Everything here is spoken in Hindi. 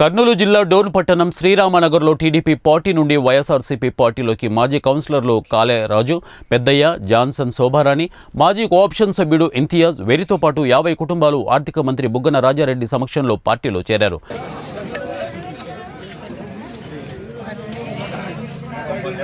कर्नूल जिल्ला डोन पट्टणम श्रीरामनगर लो टीडीपी पार्टी नुंडी वाईएसआरसीपी पार्टीलोकी माजी कौंसिलर्लु काले राजु पेद्दया जानसन शोभाराणी माजी कोआप्शन सभ्युडु इंतियास वेरितो पाटु 50 कुटुंबालु आर्थिक मंत्री बुग्गना राजारेड्डी समक्षंलो पार्टीलो चेरारु।